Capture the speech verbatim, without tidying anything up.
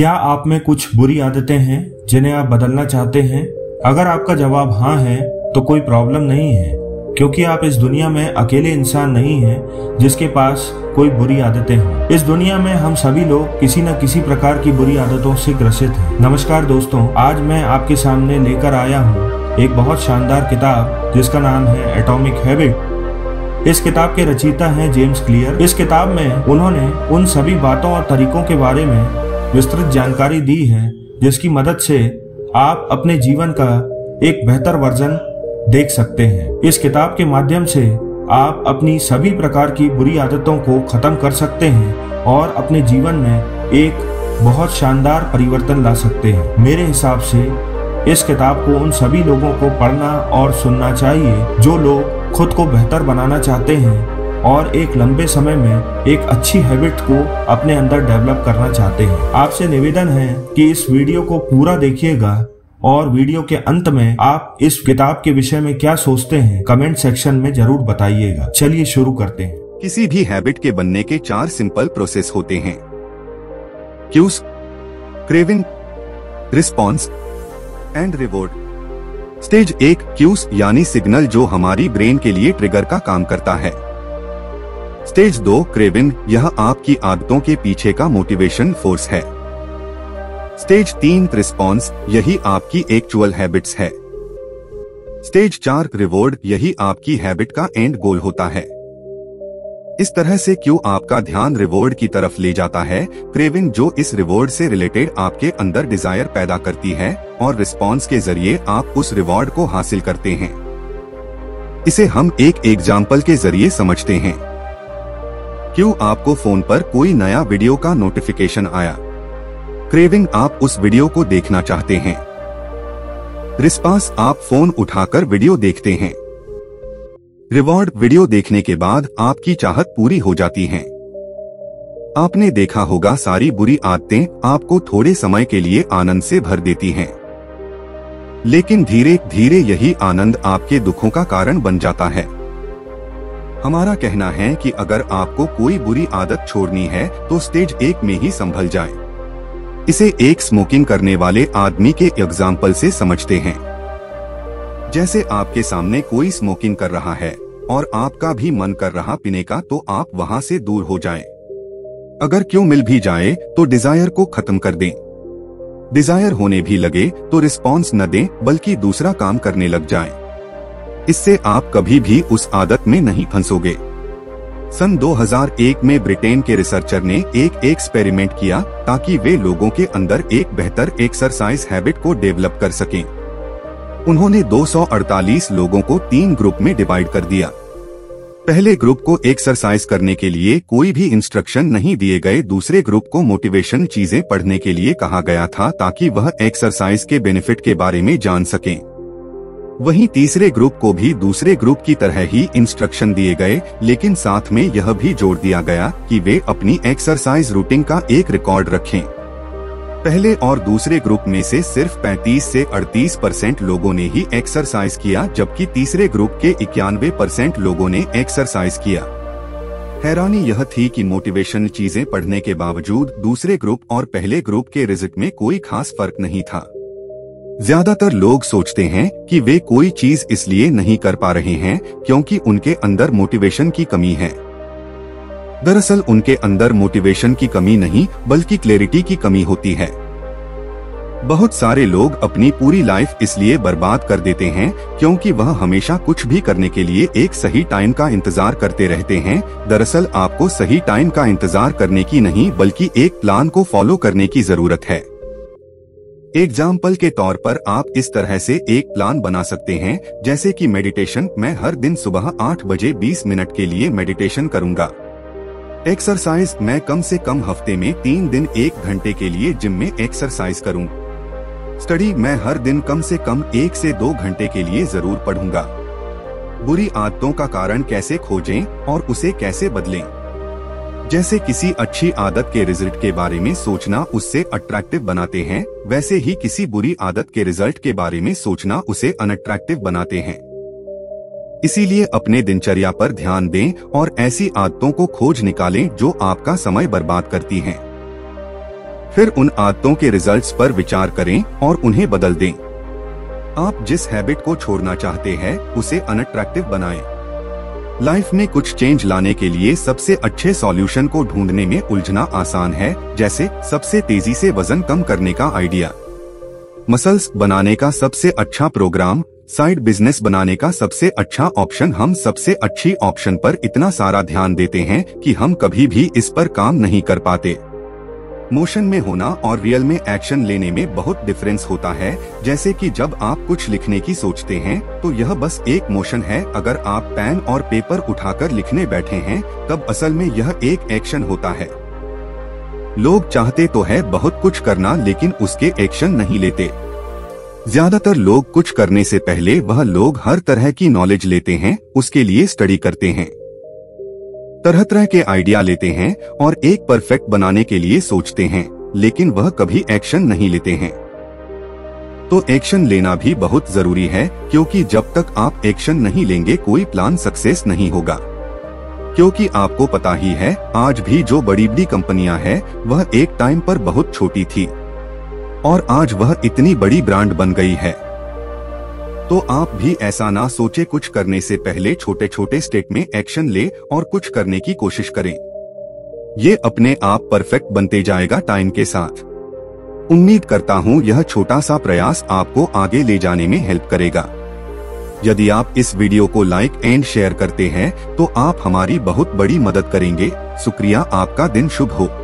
क्या आप में कुछ बुरी आदतें हैं जिन्हें आप बदलना चाहते हैं? अगर आपका जवाब हाँ है तो कोई प्रॉब्लम नहीं है, क्योंकि आप इस दुनिया में अकेले इंसान नहीं हैं जिसके पास कोई बुरी आदतें हों। इस दुनिया में हम सभी लोग किसी न किसी प्रकार की बुरी आदतों से ग्रसित हैं। नमस्कार दोस्तों, आज मैं आपके सामने लेकर आया हूँ एक बहुत शानदार किताब जिसका नाम है एटॉमिक हैबिट। इस किताब के रचयिता हैं जेम्स क्लियर। इस किताब में उन्होंने उन सभी बातों और तरीकों के बारे में विस्तृत जानकारी दी है जिसकी मदद से आप अपने जीवन का एक बेहतर वर्जन देख सकते हैं। इस किताब के माध्यम से आप अपनी सभी प्रकार की बुरी आदतों को खत्म कर सकते हैं और अपने जीवन में एक बहुत शानदार परिवर्तन ला सकते हैं। मेरे हिसाब से इस किताब को उन सभी लोगों को पढ़ना और सुनना चाहिए जो लोग खुद को बेहतर बनाना चाहते हैं और एक लंबे समय में एक अच्छी हैबिट को अपने अंदर डेवलप करना चाहते हैं। आपसे निवेदन है कि इस वीडियो को पूरा देखिएगा और वीडियो के अंत में आप इस किताब के विषय में क्या सोचते हैं कमेंट सेक्शन में जरूर बताइएगा। चलिए शुरू करते हैं। किसी भी हैबिट के बनने के चार सिंपल प्रोसेस होते हैं: cues, craving, response and reward. Stage एक, क्यूज यानी सिग्नल जो हमारी ब्रेन के लिए ट्रिगर का काम करता है। स्टेज दो, क्रेविंग, यह आपकी आदतों के पीछे का मोटिवेशन फोर्स है। स्टेज तीन, रिस्पॉन्स, यही आपकी एक्चुअल हैबिट्स है। स्टेज चार, रिवॉर्ड, यही आपकी हैबिट का एंड गोल होता है। इस तरह से क्यों आपका ध्यान रिवॉर्ड की तरफ ले जाता है, क्रेविंग जो इस रिवॉर्ड से रिलेटेड आपके अंदर डिजायर पैदा करती है, और रिस्पॉन्स के जरिए आप उस रिवॉर्ड को हासिल करते हैं। इसे हम एक एग्जाम्पल के जरिए समझते हैं। क्यों आपको फोन पर कोई नया वीडियो का नोटिफिकेशन आया, क्रेविंग आप उस वीडियो को देखना चाहते हैं। रिस्पॉन्स, आप फोन उठाकर वीडियो देखते हैं। रिवॉर्ड, वीडियो देखने के बाद आपकी चाहत पूरी हो जाती है। आपने देखा होगा सारी बुरी आदतें आपको थोड़े समय के लिए आनंद से भर देती हैं, लेकिन धीरे धीरे यही आनंद आपके दुखों का कारण बन जाता है। हमारा कहना है कि अगर आपको कोई बुरी आदत छोड़नी है तो स्टेज एक में ही संभल जाए। इसे एक स्मोकिंग करने वाले आदमी के एग्जाम्पल से समझते हैं। जैसे आपके सामने कोई स्मोकिंग कर रहा है और आपका भी मन कर रहा पीने का, तो आप वहां से दूर हो जाएं। अगर क्यों मिल भी जाए तो डिजायर को खत्म कर दें। डिजायर होने भी लगे तो रिस्पॉन्स न दें, बल्कि दूसरा काम करने लग जाएं। इससे आप कभी भी उस आदत में नहीं फंसोगे। सन दो हज़ार एक में ब्रिटेन के रिसर्चर ने एक एक्सपेरिमेंट किया ताकि वे लोगों के अंदर एक बेहतर एक्सरसाइज हैबिट को डेवलप कर सकें। उन्होंने दो सौ अड़तालीस लोगों को तीन ग्रुप में डिवाइड कर दिया। पहले ग्रुप को एक्सरसाइज करने के लिए कोई भी इंस्ट्रक्शन नहीं दिए गए। दूसरे ग्रुप को मोटिवेशन चीजें पढ़ने के लिए कहा गया था ताकि वह एक्सरसाइज के बेनिफिट के बारे में जान सकें। वहीं तीसरे ग्रुप को भी दूसरे ग्रुप की तरह ही इंस्ट्रक्शन दिए गए, लेकिन साथ में यह भी जोड़ दिया गया कि वे अपनी एक्सरसाइज रूटीन का एक रिकॉर्ड रखें। पहले और दूसरे ग्रुप में से सिर्फ पैंतीस से अड़तीस परसेंट लोगों ने ही एक्सरसाइज किया, जबकि तीसरे ग्रुप के इक्यानवे परसेंट लोगों ने एक्सरसाइज किया। हैरानी यह थी कि मोटिवेशन चीजें पढ़ने के बावजूद दूसरे ग्रुप और पहले ग्रुप के रिजल्ट में कोई खास फर्क नहीं था। ज्यादातर लोग सोचते हैं कि वे कोई चीज इसलिए नहीं कर पा रहे हैं क्योंकि उनके अंदर मोटिवेशन की कमी है। दरअसल उनके अंदर मोटिवेशन की कमी नहीं, बल्कि क्लैरिटी की कमी होती है। बहुत सारे लोग अपनी पूरी लाइफ इसलिए बर्बाद कर देते हैं क्योंकि वह हमेशा कुछ भी करने के लिए एक सही टाइम का इंतजार करते रहते हैं। दरअसल आपको सही टाइम का इंतजार करने की नहीं, बल्कि एक प्लान को फॉलो करने की जरूरत है। एग्जाम्पल के तौर पर आप इस तरह से एक प्लान बना सकते हैं, जैसे कि मेडिटेशन, मैं हर दिन सुबह आठ बजे बीस मिनट के लिए मेडिटेशन करूँगा। एक्सरसाइज, मैं कम से कम हफ्ते में तीन दिन एक घंटे के लिए जिम में एक्सरसाइज करूं। स्टडी, मैं हर दिन कम से कम एक से दो घंटे के लिए जरूर पढ़ूंगा। बुरी आदतों का कारण कैसे खोजें और उसे कैसे बदलें, जैसे किसी अच्छी आदत के रिजल्ट के बारे में सोचना उससे अट्रैक्टिव बनाते हैं, वैसे ही किसी बुरी आदत के रिजल्ट के बारे में सोचना उसे अनअट्रैक्टिव बनाते हैं। इसीलिए अपने दिनचर्या पर ध्यान दें और ऐसी आदतों को खोज निकालें जो आपका समय बर्बाद करती हैं। फिर उन आदतों के रिजल्ट्स पर विचार करें और उन्हें बदल दें। आप जिस हैबिट को छोड़ना चाहते हैं उसे अनअट्रैक्टिव बनाएं। लाइफ में कुछ चेंज लाने के लिए सबसे अच्छे सॉल्यूशन को ढूंढने में उलझना आसान है, जैसे सबसे तेजी से वजन कम करने का आइडिया, मसल्स बनाने का सबसे अच्छा प्रोग्राम, साइड बिजनेस बनाने का सबसे अच्छा ऑप्शन। हम सबसे अच्छी ऑप्शन पर इतना सारा ध्यान देते हैं कि हम कभी भी इस पर काम नहीं कर पाते। मोशन में होना और रियल में एक्शन लेने में बहुत डिफरेंस होता है, जैसे कि जब आप कुछ लिखने की सोचते हैं तो यह बस एक मोशन है। अगर आप पेन और पेपर उठाकर लिखने बैठे हैं तब असल में यह एक एक्शन होता है। लोग चाहते तो है बहुत कुछ करना लेकिन उसके एक्शन नहीं लेते। ज्यादातर लोग कुछ करने से पहले वह लोग हर तरह की नॉलेज लेते हैं, उसके लिए स्टडी करते हैं, तरह तरह के आइडिया लेते हैं और एक परफेक्ट बनाने के लिए सोचते हैं, लेकिन वह कभी एक्शन नहीं लेते हैं। तो एक्शन लेना भी बहुत जरूरी है, क्योंकि जब तक आप एक्शन नहीं लेंगे कोई प्लान सक्सेस नहीं होगा। क्योंकि आपको पता ही है, आज भी जो बड़ी बड़ी कंपनियां हैं वह एक टाइम पर बहुत छोटी थी और आज वह इतनी बड़ी ब्रांड बन गई है। तो आप भी ऐसा ना सोचे, कुछ करने से पहले छोटे छोटे स्टेप में एक्शन ले और कुछ करने की कोशिश करें। ये अपने आप परफेक्ट बनते जाएगा टाइम के साथ। उम्मीद करता हूं यह छोटा सा प्रयास आपको आगे ले जाने में हेल्प करेगा। यदि आप इस वीडियो को लाइक एंड शेयर करते हैं तो आप हमारी बहुत बड़ी मदद करेंगे। शुक्रिया, आपका दिन शुभ हो।